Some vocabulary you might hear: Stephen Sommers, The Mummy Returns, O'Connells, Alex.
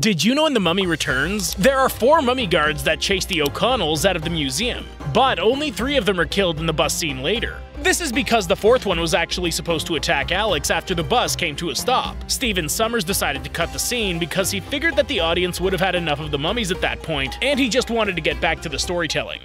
Did you know in The Mummy Returns, there are 4 mummy guards that chase the O'Connells out of the museum, but only 3 of them are killed in the bus scene later. This is because the 4th one was actually supposed to attack Alex after the bus came to a stop. Stephen Sommers decided to cut the scene because he figured that the audience would have had enough of the mummies at that point, and he just wanted to get back to the storytelling.